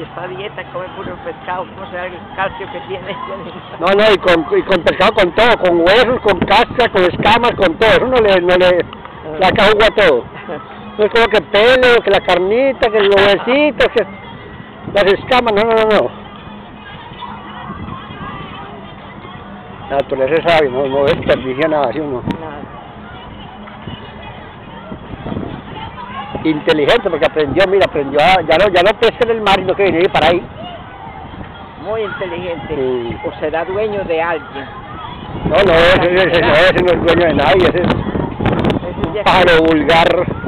y está a dieta, come puro pescado, ¿cómo será el calcio que tiene? No, no, y con pescado, con todo, con huesos, con casca, con escamas, con todo, eso no le acajugua todo. No es como que pelo, que la carnita, que los huesitos, que las escamas, no. La naturaleza sabe, no desperdicia nada, ¿sí o no? Inteligente, porque aprendió, ya no pesca en el mar, sino que viene para ahí. Muy inteligente, sí. O será dueño de alguien. No, ese no es dueño de nadie, ese es un pájaro vulgar.